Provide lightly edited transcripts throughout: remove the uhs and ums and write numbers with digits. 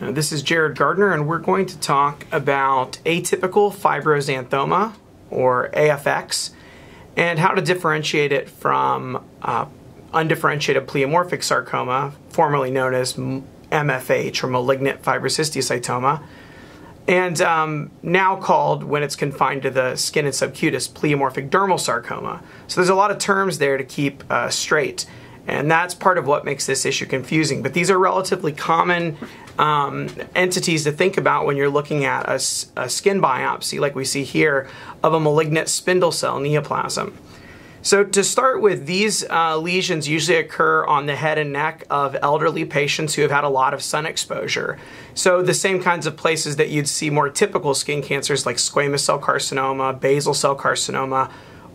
This is Jared Gardner, and we're going to talk about atypical fibroxanthoma, or AFX, and how to differentiate it from undifferentiated pleomorphic sarcoma, formerly known as MFH, or malignant fibrous histiocytoma, and now called, when it's confined to the skin and subcutis, pleomorphic dermal sarcoma. So there's a lot of terms there to keep straight, and that's part of what makes this issue confusing. But these are relatively common entities to think about when you're looking at a skin biopsy, like we see here, of a malignant spindle cell neoplasm. So to start with, these lesions usually occur on the head and neck of elderly patients who have had a lot of sun exposure. So the same kinds of places that you'd see more typical skin cancers like squamous cell carcinoma, basal cell carcinoma,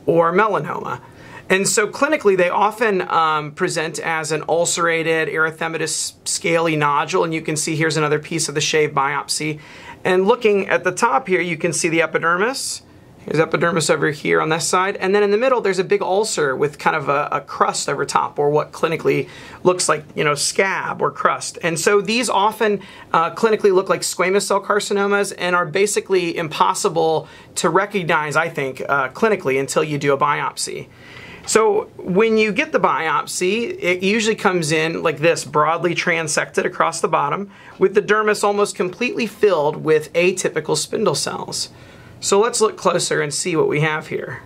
or melanoma. And so clinically, they often present as an ulcerated, erythematous, scaly nodule. And you can see here's another piece of the shaved biopsy. And looking at the top here, you can see the epidermis. Here's epidermis over here on this side. And then in the middle, there's a big ulcer with kind of a crust over top, or what clinically looks like, you know, scab or crust. And so these often clinically look like squamous cell carcinomas and are basically impossible to recognize, I think, clinically until you do a biopsy. So when you get the biopsy, it usually comes in like this, broadly transected across the bottom, with the dermis almost completely filled with atypical spindle cells. So let's look closer and see what we have here.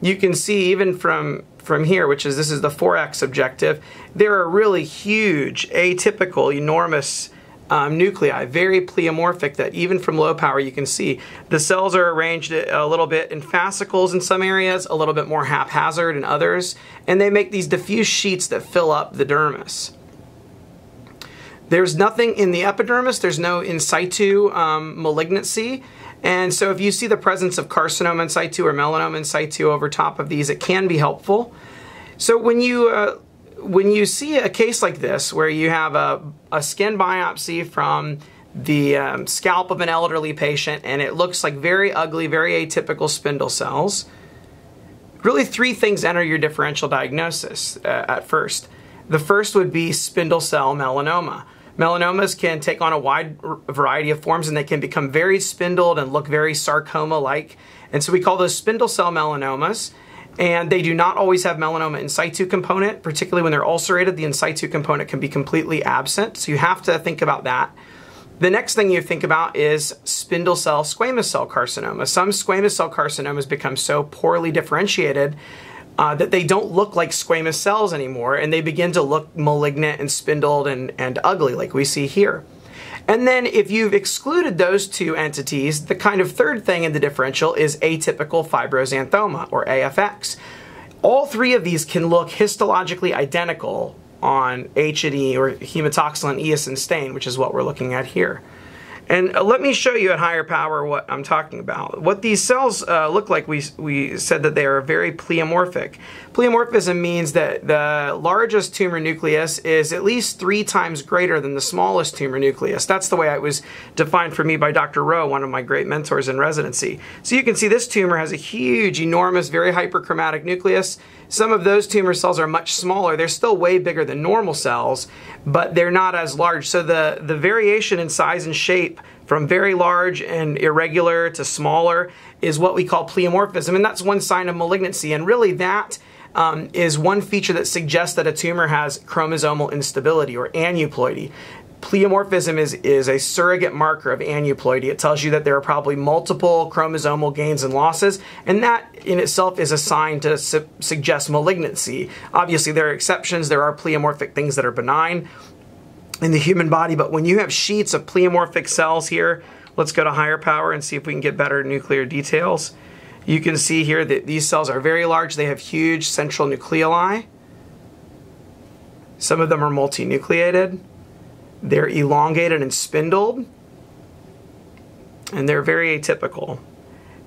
You can see even from here, which is, this is the 4x objective, there are really huge, atypical, enormous nuclei, very pleomorphic, that even from low power you can see. The cells are arranged a little bit in fascicles in some areas, a little bit more haphazard in others, and they make these diffuse sheets that fill up the dermis. There's nothing in the epidermis, there's no in situ malignancy, and so if you see the presence of carcinoma in situ or melanoma in situ over top of these, it can be helpful. So when you see a case like this, where you have a skin biopsy from the scalp of an elderly patient, and it looks like very ugly, very atypical spindle cells, really three things enter your differential diagnosis at first. The first would be spindle cell melanoma. Melanomas can take on a wide variety of forms, and they can become very spindled and look very sarcoma-like. And so we call those spindle cell melanomas. And they do not always have melanoma in situ component, particularly when they're ulcerated. The in situ component can be completely absent, so you have to think about that. The next thing you think about is spindle cell squamous cell carcinoma. Some squamous cell carcinomas become so poorly differentiated that they don't look like squamous cells anymore, and they begin to look malignant and spindled and ugly, like we see here. And then if you've excluded those two entities, the kind of third thing in the differential is atypical fibroxanthoma, or AFX. All three of these can look histologically identical on H&E, or hematoxylin eosin stain, which is what we're looking at here. And let me show you at higher power what I'm talking about. What these cells look like, we said that they are very pleomorphic. Pleomorphism means that the largest tumor nucleus is at least 3 times greater than the smallest tumor nucleus. That's the way it was defined for me by Dr. Rowe, one of my great mentors in residency. So you can see this tumor has a huge, enormous, very hyperchromatic nucleus. Some of those tumor cells are much smaller. They're still way bigger than normal cells, but they're not as large. So the variation in size and shape from very large and irregular to smaller is what we call pleomorphism, and that's one sign of malignancy. And really that is one feature that suggests that a tumor has chromosomal instability, or aneuploidy. Pleomorphism is a surrogate marker of aneuploidy. It tells you that there are probably multiple chromosomal gains and losses, and that in itself is a sign to suggest malignancy. Obviously, there are exceptions. There are pleomorphic things that are benign in the human body, but when you have sheets of pleomorphic cells here, let's go to higher power and see if we can get better nuclear details. You can see here that these cells are very large. They have huge central nucleoli. Some of them are multinucleated. They're elongated and spindled, and they're very atypical.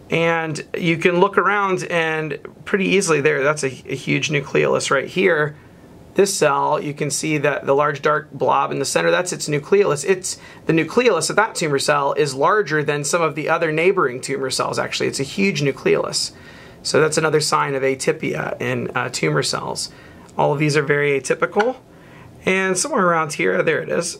And you can look around and pretty easily there, that's a huge nucleolus right here. This cell, you can see that the large dark blob in the center, that's its nucleolus. The nucleolus of that tumor cell is larger than some of the other neighboring tumor cells, actually. It's a huge nucleolus. So that's another sign of atypia in tumor cells. All of these are very atypical. And somewhere around here, there it is.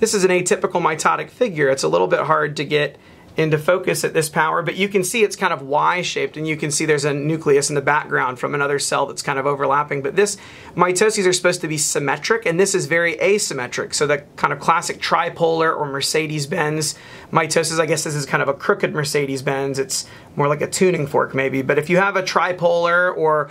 This is an atypical mitotic figure. It's a little bit hard to get into focus at this power, but you can see it's kind of Y-shaped, and you can see there's a nucleus in the background from another cell that's kind of overlapping. But this, mitoses are supposed to be symmetric, and this is very asymmetric. So the kind of classic tripolar or Mercedes-Benz mitosis, I guess this is kind of a crooked Mercedes-Benz. It's more like a tuning fork maybe. But if you have a tripolar or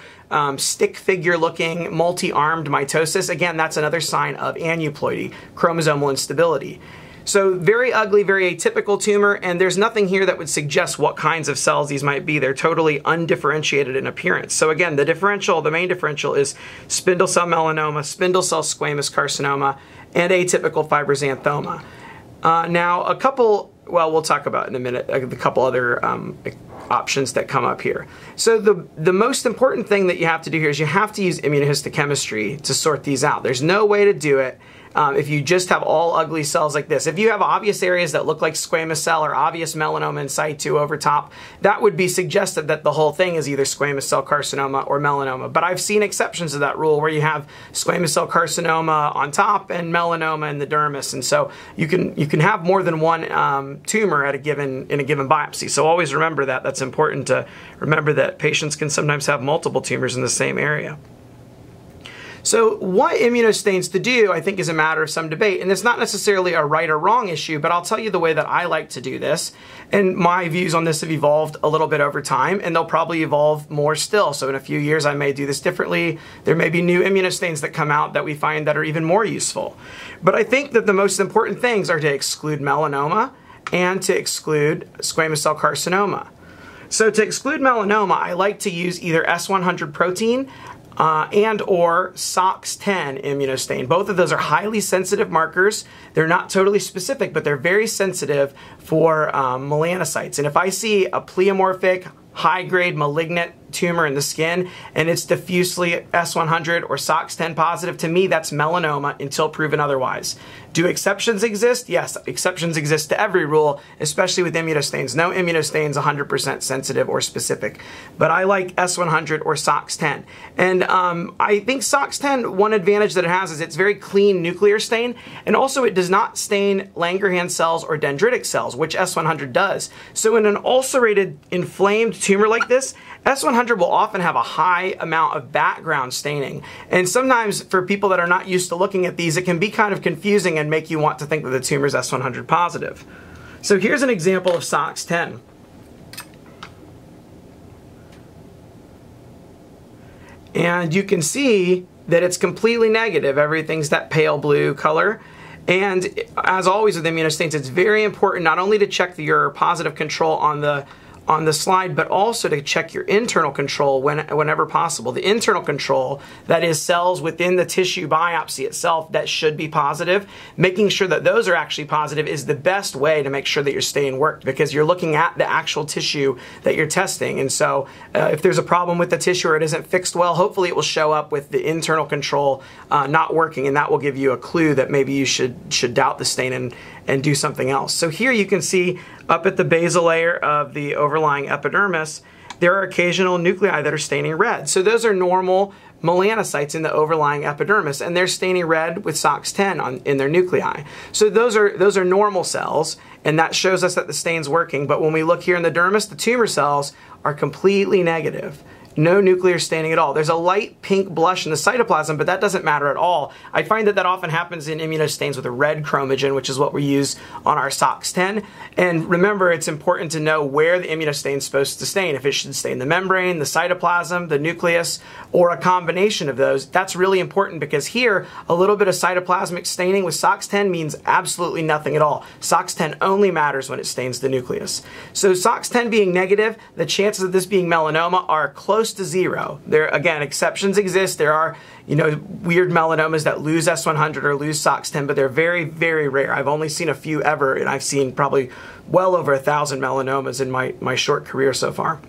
stick figure looking multi-armed mitosis, again, that's another sign of aneuploidy, chromosomal instability. So very ugly, very atypical tumor, and there's nothing here that would suggest what kinds of cells these might be. They're totally undifferentiated in appearance. So again, the main differential is spindle cell melanoma, spindle cell squamous carcinoma, and atypical fibroxanthoma. Now a couple, well, we'll talk about in a minute, a couple other options that come up here. So the most important thing that you have to do here is you have to use immunohistochemistry to sort these out. There's no way to do it if you just have all ugly cells like this. If you have obvious areas that look like squamous cell or obvious melanoma in situ over top, that would be suggestive that the whole thing is either squamous cell carcinoma or melanoma. But I've seen exceptions to that rule where you have squamous cell carcinoma on top and melanoma in the dermis, and so you can have more than one tumor at a given biopsy. So always remember that. That's important to remember, that patients can sometimes have multiple tumors in the same area. So what immunostains to do, I think, is a matter of some debate, and it's not necessarily a right or wrong issue, but I'll tell you the way that I like to do this, and my views on this have evolved a little bit over time, and they'll probably evolve more still. So in a few years, I may do this differently. There may be new immunostains that come out that we find that are even more useful. But I think that the most important things are to exclude melanoma and to exclude squamous cell carcinoma. So to exclude melanoma, I like to use either S100 protein and or SOX10 immunostain. Both of those are highly sensitive markers. They're not totally specific, but they're very sensitive for melanocytes. And if I see a pleomorphic, high-grade malignant tumor in the skin and it's diffusely S100 or SOX10 positive, to me that's melanoma until proven otherwise. Do exceptions exist? Yes, exceptions exist to every rule, especially with immunostains. No immunostain is 100% sensitive or specific, but I like S100 or SOX10. And I think SOX10, one advantage that it has is it's very clean nuclear stain, and also it does not stain Langerhans cells or dendritic cells, which S100 does. So in an ulcerated, inflamed tumor like this, S100 will often have a high amount of background staining. And sometimes for people that are not used to looking at these, it can be kind of confusing and make you want to think that the tumor is S100 positive. So here's an example of SOX10. And you can see that it's completely negative. Everything's that pale blue color. And as always with immunostains, it's very important not only to check your positive control on the slide, but also to check your internal control whenever possible. The internal control, that is cells within the tissue biopsy itself that should be positive, making sure that those are actually positive is the best way to make sure that your stain worked, because you're looking at the actual tissue that you're testing. And so if there's a problem with the tissue or it isn't fixed well, hopefully it will show up with the internal control not working, and that will give you a clue that maybe you should doubt the stain and do something else. So here you can see up at the basal layer of the overlying epidermis, there are occasional nuclei that are staining red. So those are normal melanocytes in the overlying epidermis, and they're staining red with SOX10 in their nuclei. So those are normal cells, and that shows us that the stain's working. But when we look here in the dermis, the tumor cells are completely negative. No nuclear staining at all. There's a light pink blush in the cytoplasm, but that doesn't matter at all. I find that that often happens in immunostains with a red chromogen, which is what we use on our SOX10. And remember, it's important to know where the immunostain is supposed to stain. If it should stain the membrane, the cytoplasm, the nucleus, or a combination of those, that's really important, because here, a little bit of cytoplasmic staining with SOX10 means absolutely nothing at all. SOX10 only matters when it stains the nucleus. So SOX10 being negative, the chances of this being melanoma are close to zero. There, again, exceptions exist. There are, you know, weird melanomas that lose S100 or lose SOX10, but they're very, very rare. I've only seen a few ever, and I've seen probably well over 1,000 melanomas in my short career so far.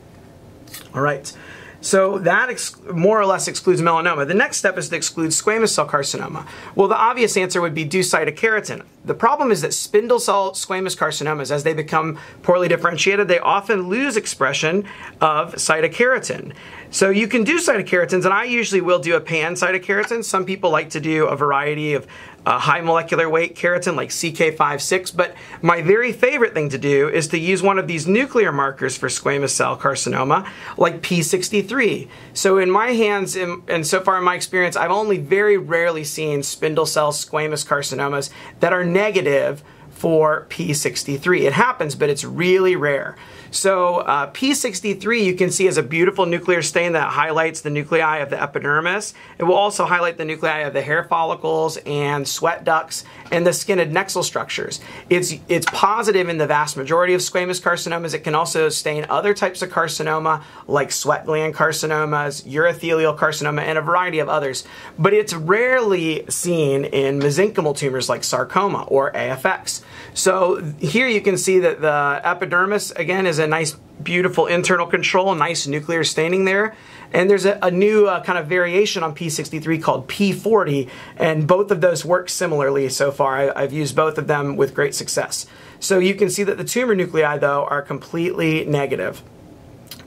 All right. So that more or less excludes melanoma. The next step is to exclude squamous cell carcinoma. Well, the obvious answer would be do cytokeratin. The problem is that spindle cell squamous carcinomas, as they become poorly differentiated, they often lose expression of cytokeratin. So you can do cytokeratins, and I usually will do a pan cytokeratin. Some people like to do a variety of high molecular weight keratin like CK5-6, but my very favorite thing to do is to use one of these nuclear markers for squamous cell carcinoma like P63. So in my hands, and so far in my experience, I've only very rarely seen spindle cell squamous carcinomas that are negative for P63. It happens, but it's really rare. So P63 you can see is a beautiful nuclear stain that highlights the nuclei of the epidermis. It will also highlight the nuclei of the hair follicles and sweat ducts and the skin adnexal structures. It's positive in the vast majority of squamous carcinomas. It can also stain other types of carcinoma like sweat gland carcinomas, urothelial carcinoma, and a variety of others. But it's rarely seen in mesenchymal tumors like sarcoma or AFX. So here you can see that the epidermis, again, is a nice, beautiful internal control, nice nuclear staining there. And there's a new kind of variation on P63 called P40, and both of those work similarly so far. I've used both of them with great success. So you can see that the tumor nuclei, though, are completely negative.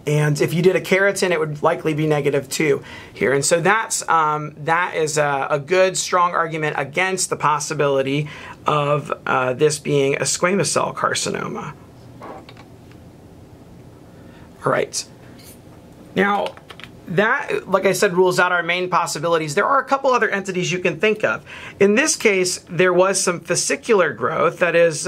And if you did a keratin, it would likely be negative too here. And so that is a good, strong argument against the possibility of this being a squamous cell carcinoma. All right. Now, that, like I said, rules out our main possibilities. There are a couple other entities you can think of. In this case, there was some fascicular growth, that is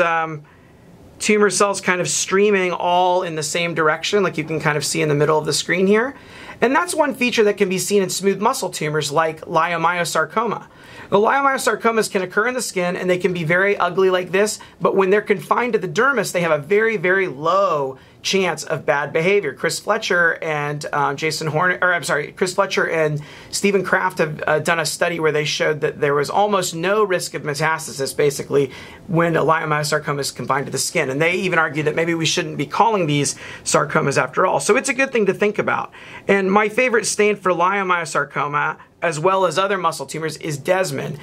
tumor cells kind of streaming all in the same direction, like you can kind of see in the middle of the screen here. And that's one feature that can be seen in smooth muscle tumors like leiomyosarcoma. The leiomyosarcomas can occur in the skin, and they can be very ugly like this, but when they're confined to the dermis, they have a very, very low chance of bad behavior. Chris Fletcher and Chris Fletcher and Stephen Kraft have done a study where they showed that there was almost no risk of metastasis, basically, when a leiomyosarcoma is confined to the skin. And they even argue that maybe we shouldn't be calling these sarcomas after all. So it's a good thing to think about. And my favorite stain for leiomyosarcoma, as well as other muscle tumors, is desmin.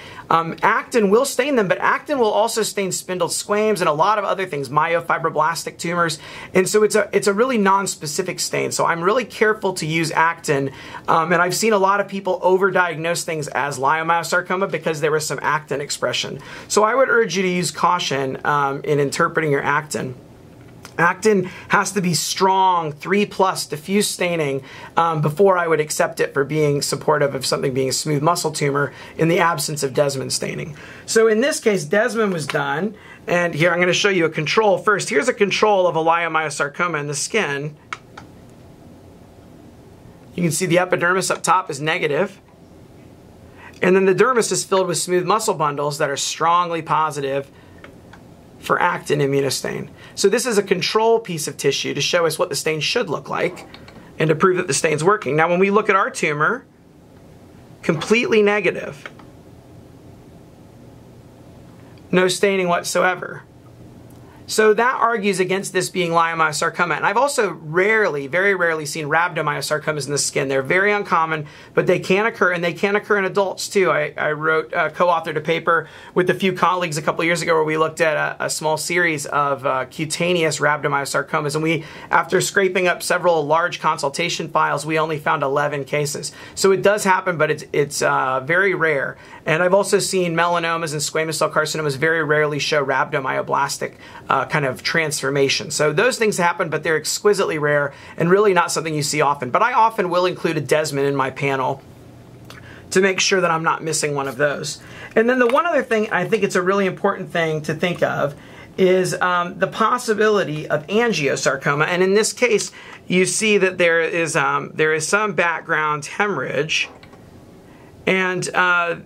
Actin will stain them, but actin will also stain spindled squames and a lot of other things, myofibroblastic tumors. And so it's a really non-specific stain. So I'm really careful to use actin. And I've seen a lot of people overdiagnose things as leiomyosarcoma because there was some actin expression. So I would urge you to use caution in interpreting your actin. Actin has to be strong, 3+ diffuse staining before I would accept it for being supportive of something being a smooth muscle tumor in the absence of desmin staining. So in this case, desmin was done, and here I'm going to show you a control first. Here's a control of a leiomyosarcoma in the skin. You can see the epidermis up top is negative, and then the dermis is filled with smooth muscle bundles that are strongly positive for actin immunostain. So this is a control piece of tissue to show us what the stain should look like and to prove that the stain's working. Now when we look at our tumor, completely negative. No staining whatsoever. So that argues against this being leiomyosarcoma. And I've also rarely, very rarely seen rhabdomyosarcomas in the skin. They're very uncommon, but they can occur, and they can occur in adults too. I co-authored a paper with a few colleagues a couple years ago where we looked at a small series of cutaneous rhabdomyosarcomas. And we, after scraping up several large consultation files, we only found 11 cases. So it does happen, but it's very rare. And I've also seen melanomas and squamous cell carcinomas very rarely show rhabdomyoblastic kind of transformation. So those things happen, but they're exquisitely rare and really not something you see often. But I often will include a desmin in my panel to make sure that I'm not missing one of those. And then the one other thing, I think it's a really important thing to think of, is the possibility of angiosarcoma. And in this case, you see that there is some background hemorrhage. And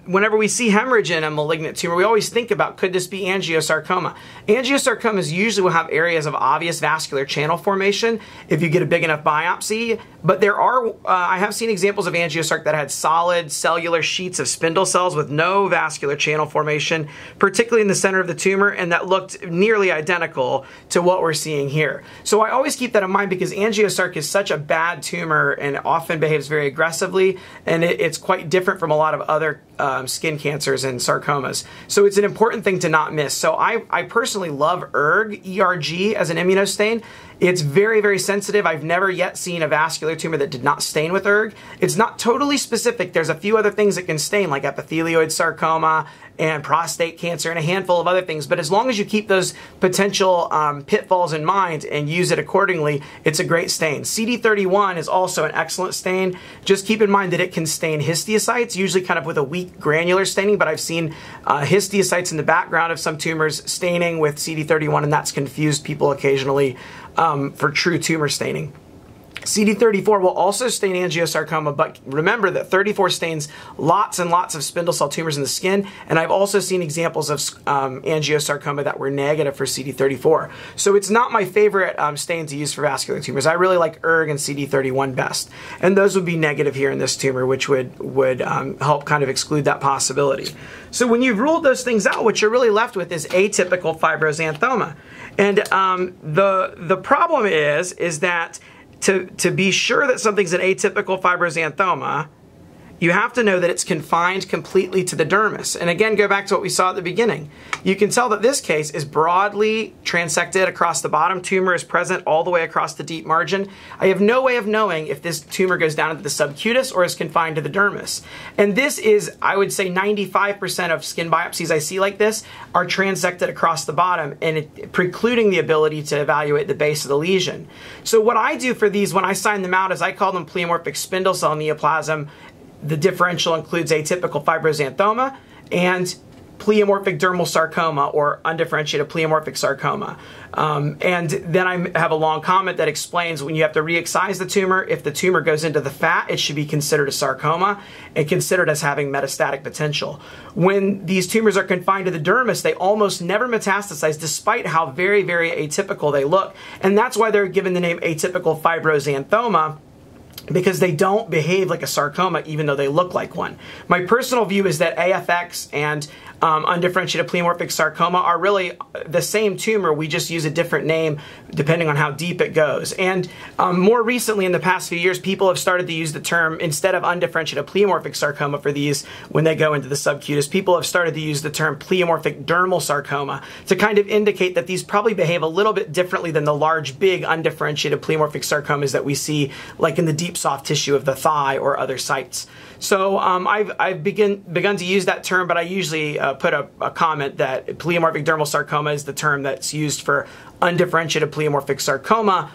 whenever we see hemorrhage in a malignant tumor, we always think about, could this be angiosarcoma? Angiosarcomas usually will have areas of obvious vascular channel formation if you get a big enough biopsy. But there are, I have seen examples of angiosarc that had solid cellular sheets of spindle cells with no vascular channel formation, particularly in the center of the tumor, and that looked nearly identical to what we're seeing here. So I always keep that in mind because angiosarc is such a bad tumor and often behaves very aggressively, and it's quite different from a lot of other skin cancers and sarcomas. So it's an important thing to not miss. So I personally love ERG as an immunostain. It's very, very sensitive. I've never yet seen a vascular tumor that did not stain with ERG. It's not totally specific. There's a few other things that can stain, like epithelioid sarcoma and prostate cancer and a handful of other things. But as long as you keep those potential pitfalls in mind and use it accordingly, it's a great stain. CD31 is also an excellent stain. Just keep in mind that it can stain histiocytes, usually kind of with a weak granular staining, but I've seen histiocytes in the background of some tumors staining with CD31, and that's confused people occasionally for true tumor staining. CD34 will also stain angiosarcoma, but remember that 34 stains lots and lots of spindle cell tumors in the skin, and I've also seen examples of angiosarcoma that were negative for CD34. So it's not my favorite stain to use for vascular tumors. I really like ERG and CD31 best, and those would be negative here in this tumor, which would help kind of exclude that possibility. So when you've ruled those things out, what you're really left with is atypical fibroxanthoma, and the problem is that to be sure that something's an atypical fibroxanthoma, you have to know that it's confined completely to the dermis. And again, go back to what we saw at the beginning. You can tell that this case is broadly transected across the bottom. Tumor is present all the way across the deep margin. I have no way of knowing if this tumor goes down into the subcutis or is confined to the dermis. And this is, I would say, 95% of skin biopsies I see like this are transected across the bottom, and precluding the ability to evaluate the base of the lesion. So what I do for these when I sign them out is I call them pleomorphic spindle cell neoplasm. The differential includes atypical fibroxanthoma and pleomorphic dermal sarcoma or undifferentiated pleomorphic sarcoma. And then I have a long comment that explains when you have to re-excise the tumor, if the tumor goes into the fat, it should be considered a sarcoma and considered as having metastatic potential. When these tumors are confined to the dermis, they almost never metastasize despite how very, very atypical they look. And that's why they're given the name atypical fibroxanthoma, because they don't behave like a sarcoma even though they look like one. My personal view is that AFX and undifferentiated pleomorphic sarcoma are really the same tumor. We just use a different name depending on how deep it goes. And more recently, in the past few years, people have started to use the term, instead of undifferentiated pleomorphic sarcoma for these when they go into the subcutis, people have started to use the term pleomorphic dermal sarcoma to kind of indicate that these probably behave a little bit differently than the large, big, undifferentiated pleomorphic sarcomas that we see like in the deep soft tissue of the thigh or other sites. So I've begun to use that term, but I usually put a comment that pleomorphic dermal sarcoma is the term that's used for undifferentiated pleomorphic sarcoma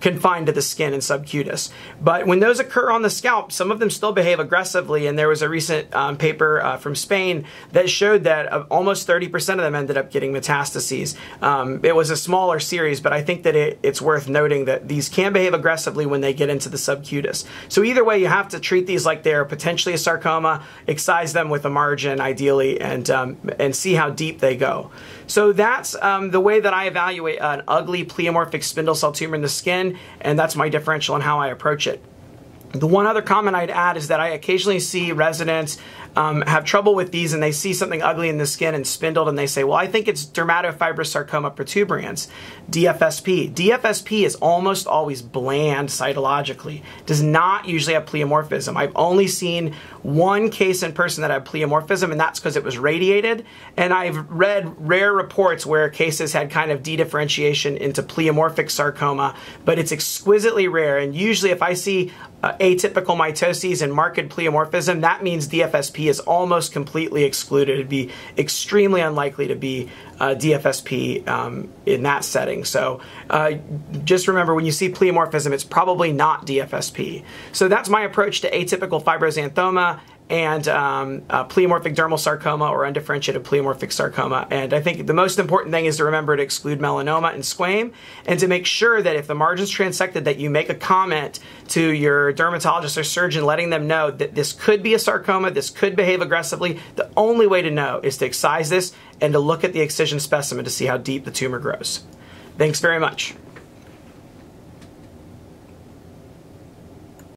confined to the skin and subcutis. But when those occur on the scalp, some of them still behave aggressively, and there was a recent paper from Spain that showed that almost 30% of them ended up getting metastases. It was a smaller series, but I think that it's worth noting that these can behave aggressively when they get into the subcutis. So either way, you have to treat these like they're potentially a sarcoma, excise them with a margin ideally, and see how deep they go. So that's the way that I evaluate an ugly pleomorphic spindle cell tumor in the skin, and that's my differential on how I approach it. The one other comment I'd add is that I occasionally see residents have trouble with these, and they see something ugly in the skin and spindled, and they say, well, I think it's dermatofibrosarcoma protuberans, DFSP. DFSP is almost always bland cytologically, does not usually have pleomorphism. I've only seen one case in person that had pleomorphism, and that's because it was radiated, and I've read rare reports where cases had kind of dedifferentiation into pleomorphic sarcoma, but it's exquisitely rare, and usually if I see atypical mitoses and marked pleomorphism, that means DFSP is almost completely excluded. It'd be extremely unlikely to be DFSP in that setting. So just remember, when you see pleomorphism, it's probably not DFSP. So that's my approach to atypical fibroxanthoma and pleomorphic dermal sarcoma or undifferentiated pleomorphic sarcoma. And I think the most important thing is to remember to exclude melanoma and squame, and to make sure that if the margin's transected, that you make a comment to your dermatologist or surgeon letting them know that this could be a sarcoma, this could behave aggressively. The only way to know is to excise this and to look at the excision specimen to see how deep the tumor grows. Thanks very much.